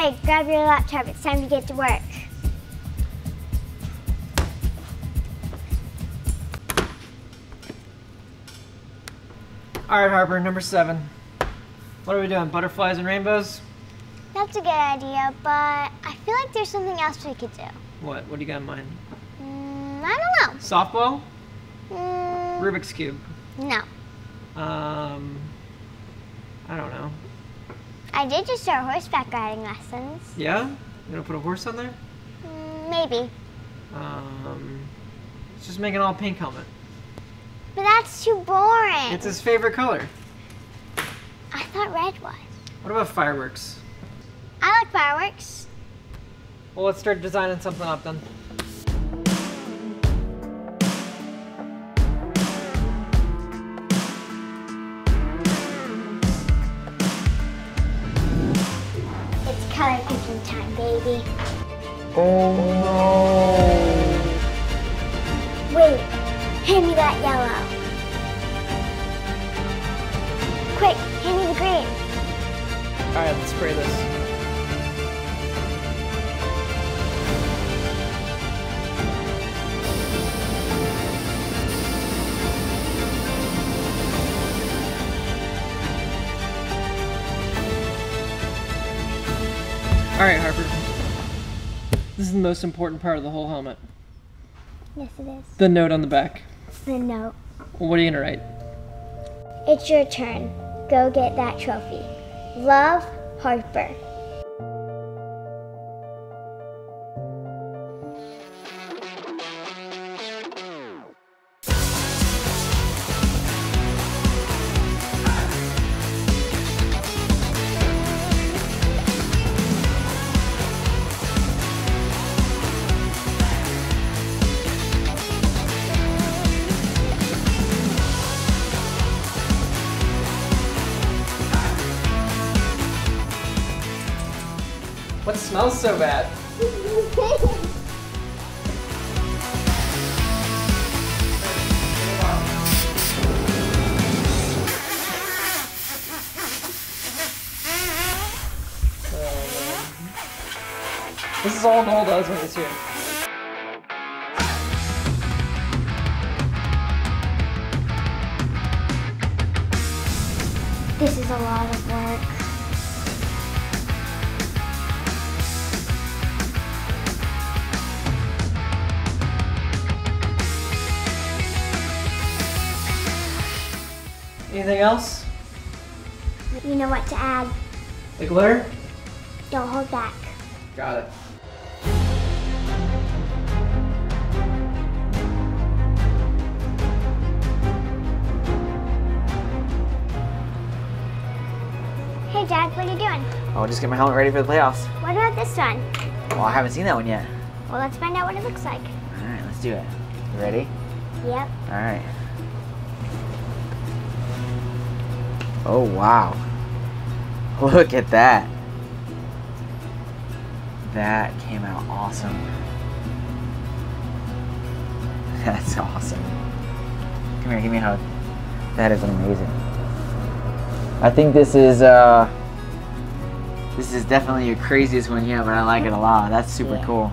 Greg, grab your laptop, it's time to get to work. All right, Harper, number 7. What are we doing, butterflies and rainbows? That's a good idea, but I feel like there's something else we could do. What? What do you got in mind? I don't know. Softball? Rubik's Cube? No. I don't know. I did just start horseback riding lessons. Yeah? You gonna put a horse on there? Maybe. Let's just make an all pink helmet. But that's too boring. It's his favorite color. I thought red was. What about fireworks? I like fireworks. Well, let's start designing something up then. It's color picking time, baby. Oh no! Wait, hand me that yellow. Quick, hand me the green. All right, let's spray this. All right, Harper. This is the most important part of the whole helmet. Yes, it is. The note on the back. The note. Well, what are you gonna write? It's your turn. Go get that trophy. Love, Harper. What smells so bad? This is all Noel does when he's here. This is a lot of work. Anything else? You know what to add. The glitter? Don't hold back. Got it. Hey Dad, what are you doing? Oh, just get my helmet ready for the playoffs. What about this one? Well, I haven't seen that one yet. Well, let's find out what it looks like. All right, let's do it. You ready? Yep. All right. Oh wow, look at that. That came out awesome. That's awesome. Come here, give me a hug. That is amazing. I think this is definitely your craziest one yet, but I like it a lot. That's super cool.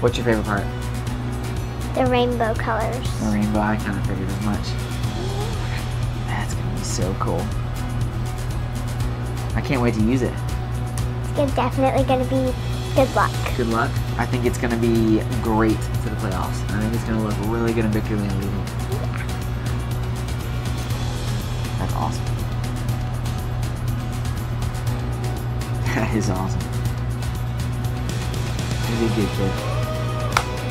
What's your favorite part? The rainbow colors. The rainbow, I kind of figured as much. That's going to be so cool. I can't wait to use it. It's definitely going to be good luck. Good luck? I think it's going to be great for the playoffs. I think it's going to look really good in victory lane leading. Yeah. That's awesome. That is awesome. You did good,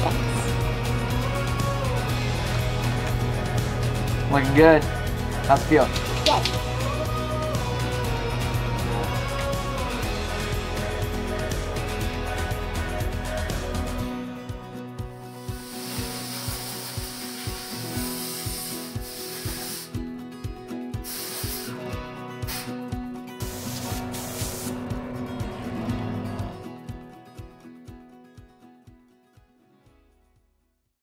kid. Looking good. How's it feel? Good.